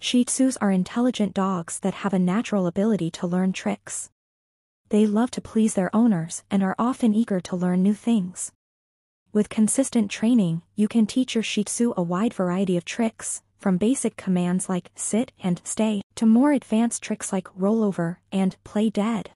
Shih Tzus are intelligent dogs that have a natural ability to learn tricks. They love to please their owners and are often eager to learn new things. With consistent training, you can teach your Shih Tzu a wide variety of tricks, from basic commands like sit and stay, to more advanced tricks like roll over and play dead.